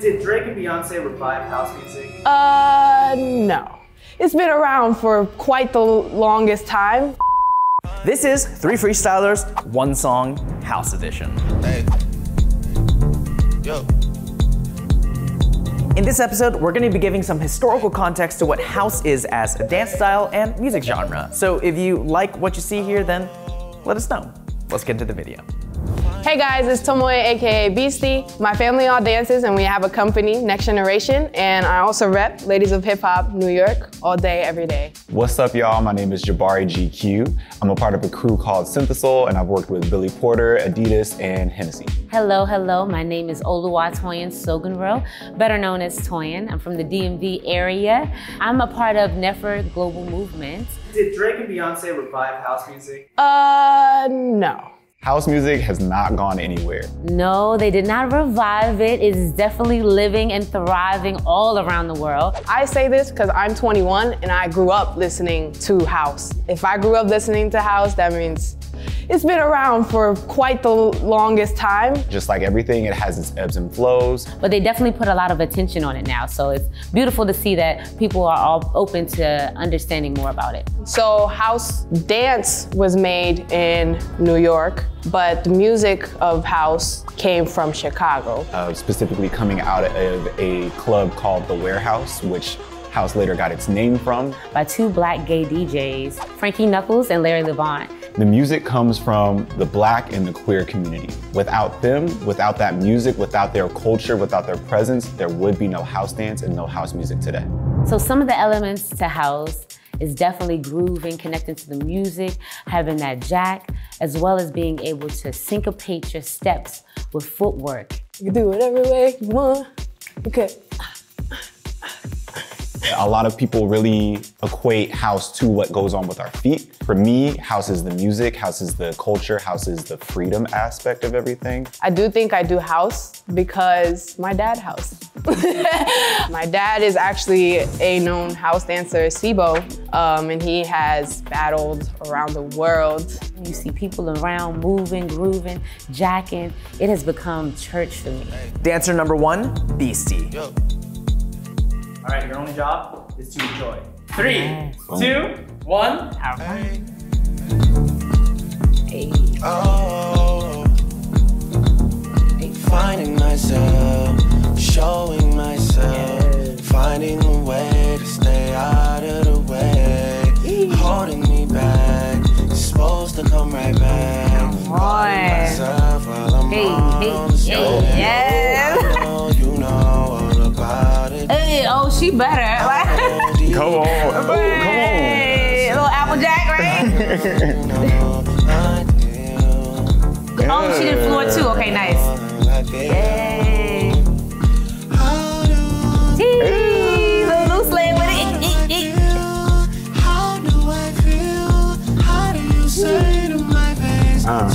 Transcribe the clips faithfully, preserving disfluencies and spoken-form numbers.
Did Drake and Beyonce revive house music? Uh, no. It's been around for quite the longest time. This is Three Freestylers, One Song, House Edition. Hey. Yo. In this episode, we're going to be giving some historical context to what house is as a dance style and music genre. So if you like what you see here, then let us know. Let's get into the video. Hey guys, it's Tomoe, aka Beasty. My family all dances and we have a company, Next Generation, and I also rep Ladies of Hip Hop, New York, all day, every day. What's up, y'all? My name is Jabari G Q. I'm a part of a crew called Synthesol, and I've worked with Billy Porter, Adidas, and Hennessy. Hello, hello. My name is Oluwa Toyin Sogunro, better known as Toyin. I'm from the D M V area. I'm a part of Nefer Global Movement. Did Drake and Beyonce revive house music? Uh, no. House music has not gone anywhere. No, they did not revive it. It is definitely living and thriving all around the world. I say this because I'm twenty-one and I grew up listening to house. If I grew up listening to house, that means it's been around for quite the longest time. Just like everything, it has its ebbs and flows. But they definitely put a lot of attention on it now, so it's beautiful to see that people are all open to understanding more about it. So house dance was made in New York, but the music of house came from Chicago. Uh, specifically coming out of a club called The Warehouse, which house later got its name from. By two black gay D Js, Frankie Knuckles and Larry Levan. The music comes from the black and the queer community. Without them, without that music, without their culture, without their presence, there would be no house dance and no house music today. So some of the elements to house is definitely grooving, connecting to the music, having that jack, as well as being able to syncopate your steps with footwork. You can do it every way you want. Okay. A lot of people really equate house to what goes on with our feet. For me, house is the music, house is the culture, house is the freedom aspect of everything. I do think I do house because my dad house. My dad is actually a known house dancer, Sibo, um, and he has battled around the world. You see people around moving, grooving, jacking. It has become church for me. Dancer number one, Beasty. Yo. All right, your only job is to enjoy. Three, yes. two, one, out. Hey. Hey. Oh, finding myself, showing myself, yes. Finding a way to stay out of the way, eee. Holding me back, supposed to come right back. Come on. Myself while I'm hey, on hey, hey, yes. Oh, she better. Come on. Come on. A little Applejack, right? Yeah. Oh, she did floor too. Okay, nice. Yay. Tee, little loose leg with it. Eek, eek, eek. How do I feel? How do you say to my face? Yeah.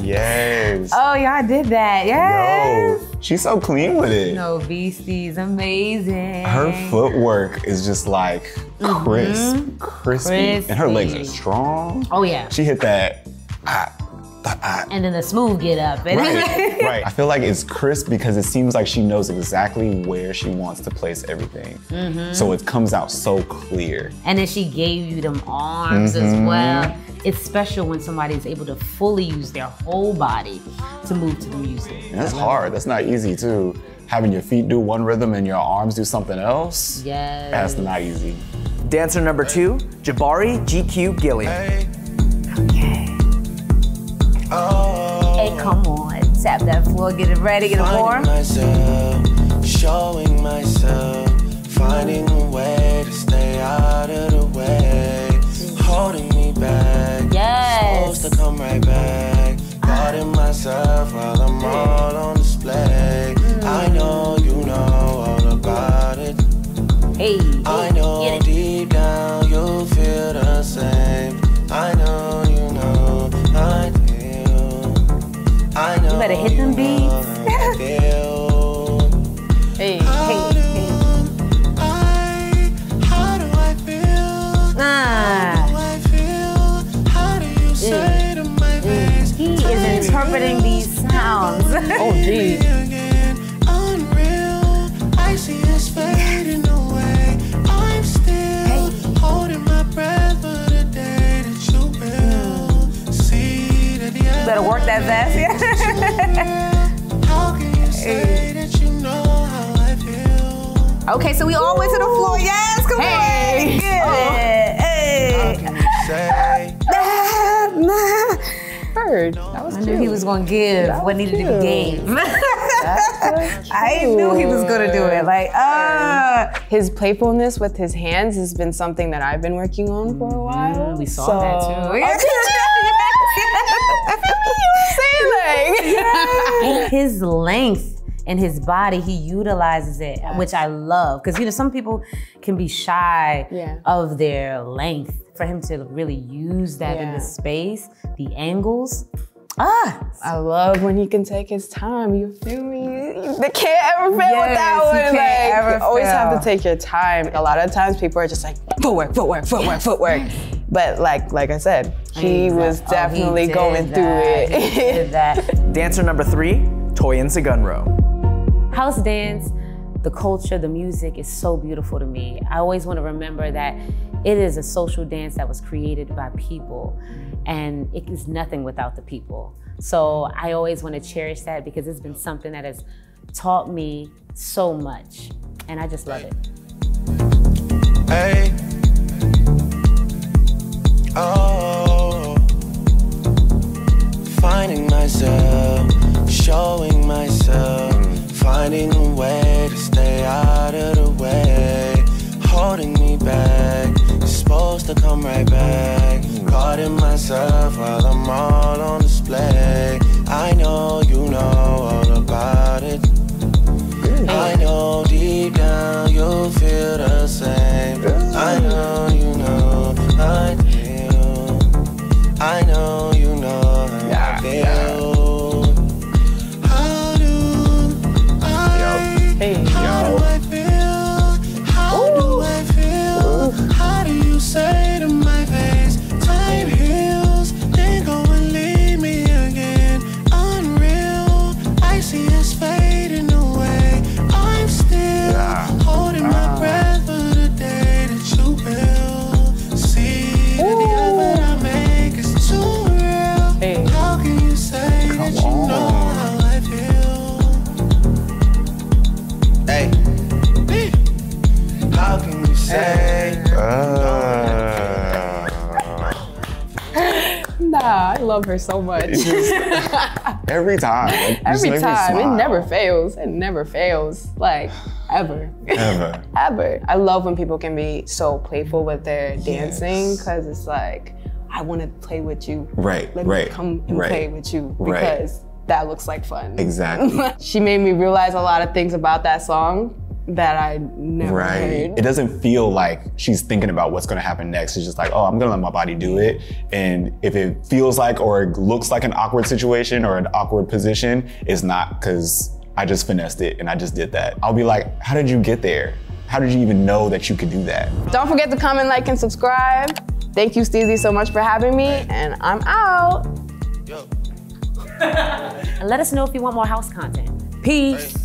Yes. Oh, y'all did that. Yes. Yo, she's so clean with it. No, Beastie's amazing. Her footwork is just like crisp, mm-hmm. crispy. crispy. And her legs are strong. Oh, yeah. She hit that. Ah, ah, ah. And then the smooth get up. Right, right. I feel like it's crisp because it seems like she knows exactly where she wants to place everything. Mm-hmm. So it comes out so clear. And then she gave you them arms mm-hmm. as well. It's special when somebody is able to fully use their whole body to move to the music. And that's hard. That's not easy, too. Having your feet do one rhythm and your arms do something else. Yes. That's not easy. Dancer number two, Jabari G Q Gilliam. Hey. Okay. Oh. Hey, come on. Tap that floor. Get it ready. Get it warm. Finding myself, showing myself, finding a way to stay out of the way, holding me back. Yes. Supposed to come right back. Guarding myself while I'm all on display. Mm. I know you know all about that's us. Yeah. Okay, so we all went to the floor. Yes, come hey. on. Good. Oh. Hey. How can you say? Bird. That was I knew cute. He was gonna give that what needed cute. to be gave. I knew he was gonna do it. Like, uh his playfulness with his hands has been something that I've been working on for a while. Yeah, we saw so. that too. Oh, yes, yes. Yes. His length and his body, he utilizes it, yes. which I love. Because you know, some people can be shy yeah. of their length. For him to really use that yeah. in the space, the angles. Ah! I love when he can take his time, you feel me? They can't ever fail yes, with that one. You can't like, ever you always fail. have to take your time. A lot of times people are just like, footwork, footwork, footwork, footwork. But like like I said, he exactly. was definitely oh, he going that. through it. He did that. Dancer number three, Toyin Sogunro. House dance, the culture, the music is so beautiful to me. I always want to remember that it is a social dance that was created by people, and it is nothing without the people. So I always want to cherish that because it's been something that has taught me so much, and I just love it. Hey. Oh. Finding myself, showing myself, finding a way to stay out of the way, holding me back. Supposed to come right back, caught in myself while I'm all on display. I know you know all about it. Good. I know deep down you feel the same. Good. I know you know I feel. I know you know how yeah, I feel. Yeah. How do I? Yo. Hey. How yo. do I feel? How Ooh. do I feel? Ooh. How do you say? I love her so much. Just, every time. Like, every time. It never fails. It never fails. Like, ever. Ever. Ever. I love when people can be so playful with their yes. dancing, because it's like, I want to play with you. Right, Let right. Let me come and right, play with you, because right. that looks like fun. Exactly. She made me realize a lot of things about that song that I never right. heard. It doesn't feel like she's thinking about what's gonna happen next. It's just like, oh, I'm gonna let my body do it. And if it feels like or it looks like an awkward situation or an awkward position, it's not, because I just finessed it and I just did that. I'll be like, how did you get there? How did you even know that you could do that? Don't forget to comment, like, and subscribe. Thank you, Steezy, so much for having me, and I'm out. Yo. And let us know if you want more house content. Peace. Hey.